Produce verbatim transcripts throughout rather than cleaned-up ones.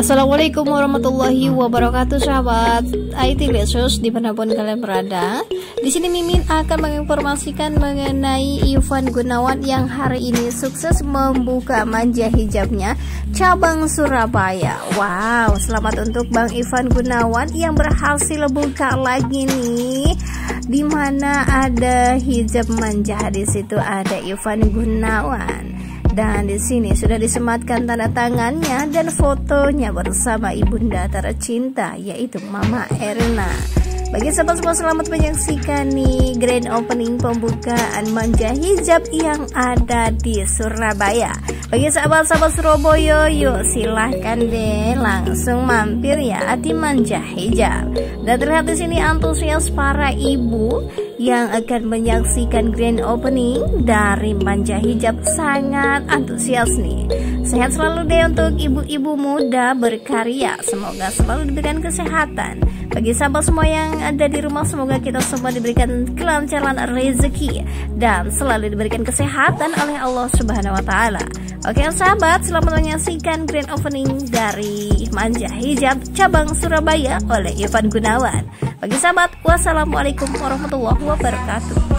Assalamualaikum warahmatullahi wabarakatuh sahabat I T Lesus dimanapun kalian berada. Di sini Mimin akan menginformasikan mengenai Ivan Gunawan yang hari ini sukses membuka Manjha Hijabnya cabang Surabaya. Wow, selamat untuk Bang Ivan Gunawan yang berhasil buka lagi nih. Di mana ada hijab Manjha, di situ ada Ivan Gunawan. Dan di sini sudah disematkan tanda tangannya dan fotonya bersama ibunda tercinta yaitu Mama Erna. Bagi sahabat semua, selamat menyaksikan nih grand opening pembukaan Manjha Hijab yang ada di Surabaya. Bagi sahabat-sahabat Surabaya, yuk silahkan deh langsung mampir ya di Manjha Hijab. Dan terlihat di sini antusias para ibu yang akan menyaksikan grand opening dari Manjha Hijab sangat antusias nih. Sehat selalu deh untuk ibu-ibu muda berkarya, semoga selalu diberikan kesehatan. Bagi sahabat semua yang ada di rumah, semoga kita semua diberikan kelancaran rezeki dan selalu diberikan kesehatan oleh Allah Subhanahu wa taala. Oke sahabat, selamat menyaksikan grand opening dari Manjha Hijab cabang Surabaya oleh Ivan Gunawan. Bagi sahabat, wassalamualaikum warahmatullahi wabarakatuh.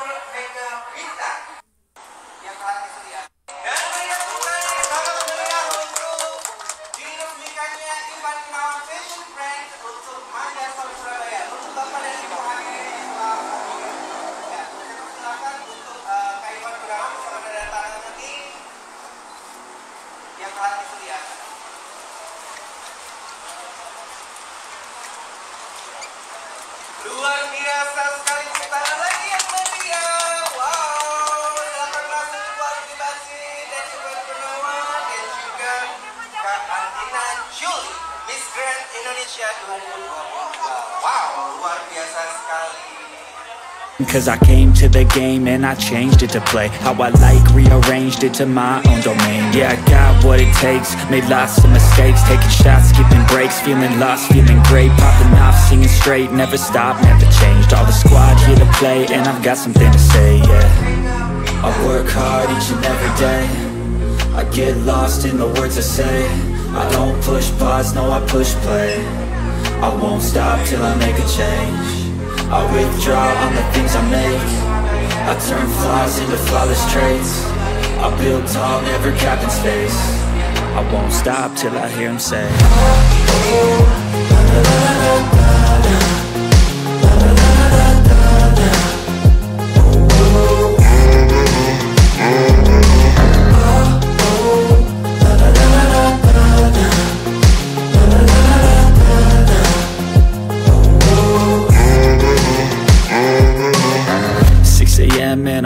Luar biasa sekali putaran lagi yang media. Wow, datanglah sebuah aktivasi dan Ivan Gunawan dan juga Kak Antina Julie, Miss Grand Indonesia dua ribu dua puluh. Wow, luar biasa sekali. Cause I came to the game and I changed it to play how I like, rearranged it to my own domain. Yeah, I got what it takes, made lots of mistakes, taking shots, skipping breaks, feeling lost, feeling great, popping off, singing straight, never stopped, never changed. All the squad here to play and I've got something to say, yeah. I work hard each and every day, I get lost in the words I say. I don't push pause, no I push play, I won't stop till I make a change. I withdraw on the things I make, I turn flaws into flawless traits, I build tall, never capped in space, I won't stop till I hear him say, oh, la, la, la, la. Man,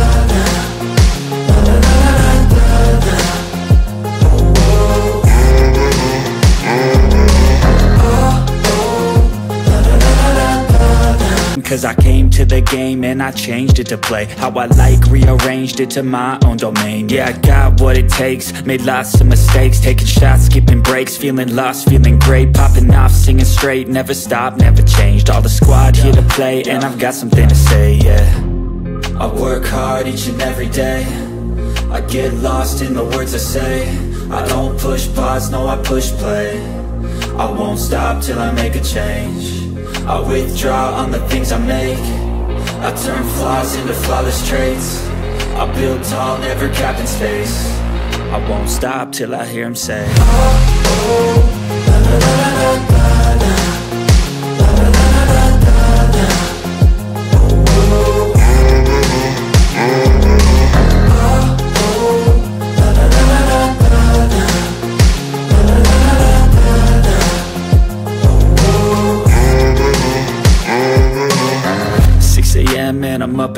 Cause I came to the game and I changed it to play how I like, rearranged it to my own domain. Yeah, I got what it takes, made lots of mistakes, taking shots, skipping breaks, feeling lost, feeling great, popping off, singing straight, never stopped, never changed. All the squad here to play and I've got something to say, yeah. I work hard each and every day, I get lost in the words I say. I don't push pause, no I push play, I won't stop till I make a change. I withdraw on the things I make, I turn flaws into flawless traits, I build tall, never capped in space, I won't stop till I hear him say, oh, oh, la, la, la, la, la. up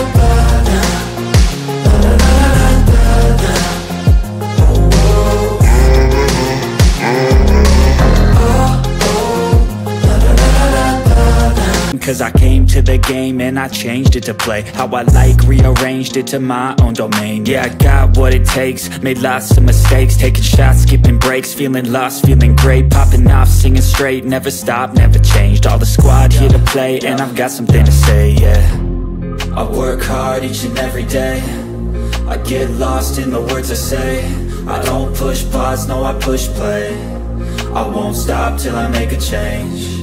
la. Cause I came to the game and I changed it to play how I like, rearranged it to my own domain. Yeah, I got what it takes, made lots of mistakes, taking shots, skipping breaks, feeling lost, feeling great, popping off, singing straight, never stopped, never changed. All the squad here to play and I've got something to say, yeah. I work hard each and every day, I get lost in the words I say. I don't push pause, no I push play. I won't stop till I make a change.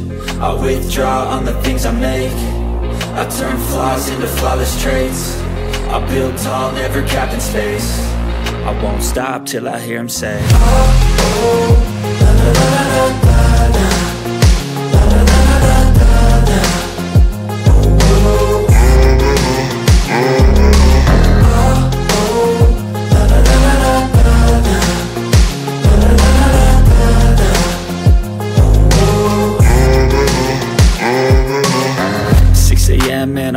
I withdraw on the things I make. I turn flaws into flawless traits. I build tall, never capped in space. I won't stop till I hear him say, oh, oh, la, la, la, la, la, la. Man,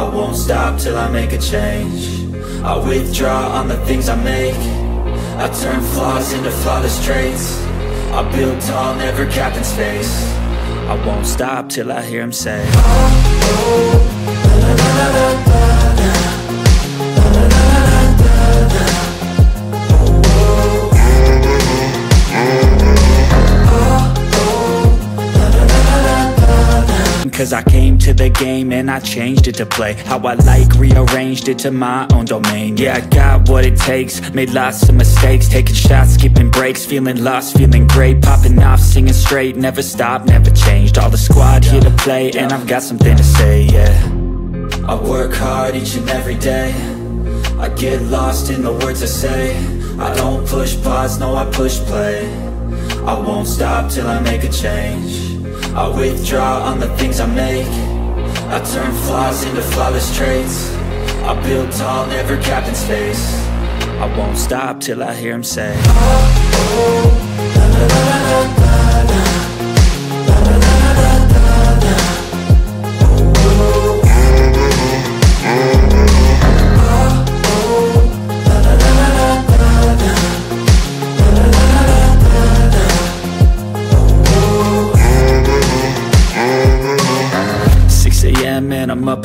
I won't stop till I make a change. I withdraw on the things I make. I turn flaws into flawless traits. I build tall, never capped in space. I won't stop till I hear him say, oh, oh, la, la, la, la, la. Cause I came to the game and I changed it to play how I like, rearranged it to my own domain. Yeah, I got what it takes, made lots of mistakes, taking shots, skipping breaks, feeling lost, feeling great, popping off, singing straight, never stopped, never changed. All the squad here to play and I've got something to say, yeah. I work hard each and every day, I get lost in the words I say. I don't push pause, no I push play. I won't stop till I make a change. I withdraw on the things I make. I turn flaws into flawless traits. I build tall, never capped in space. I won't stop till I hear him say, oh, oh, la, la, la, la, la, la. Man, I'm up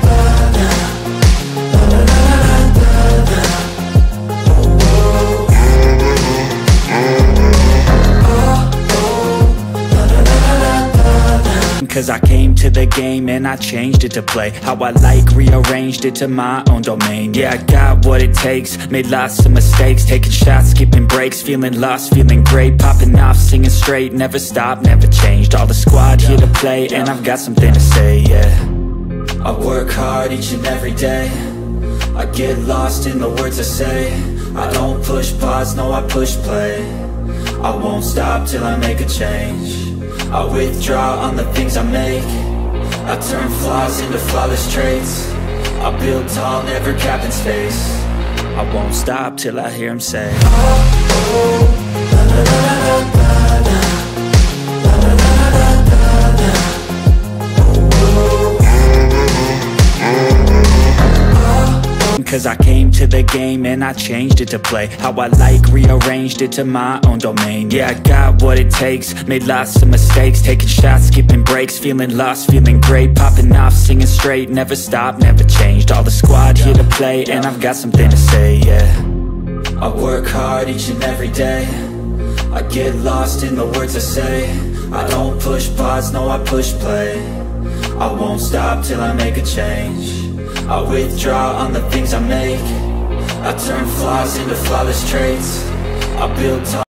la, la. Cause I came to the game and I changed it to play how I like, rearranged it to my own domain. Yeah, I got what it takes, made lots of mistakes, taking shots, skipping breaks, feeling lost, feeling great, popping off, singing straight, never stopped, never changed. All the squad here to play and I've got something to say, yeah. I work hard each and every day, I get lost in the words I say. I don't push pause, no I push play. I won't stop till I make a change. I withdraw on the things I make. I turn flaws into flawless traits. I build tall, never capped in space. I won't stop till I hear him say, oh, oh, la, la, la, la, la. Cause I came to the game and I changed it to play how I like, rearranged it to my own domain. Yeah, I got what it takes, made lots of mistakes, taking shots, skipping breaks, feeling lost, feeling great, popping off, singing straight, never stopped, never changed. All the squad here to play and I've got something to say, yeah. I work hard each and every day, I get lost in the words I say. I don't push pause, no I push play. I won't stop till I make a change. I withdraw on the things I make. I turn flaws into flawless traits. I build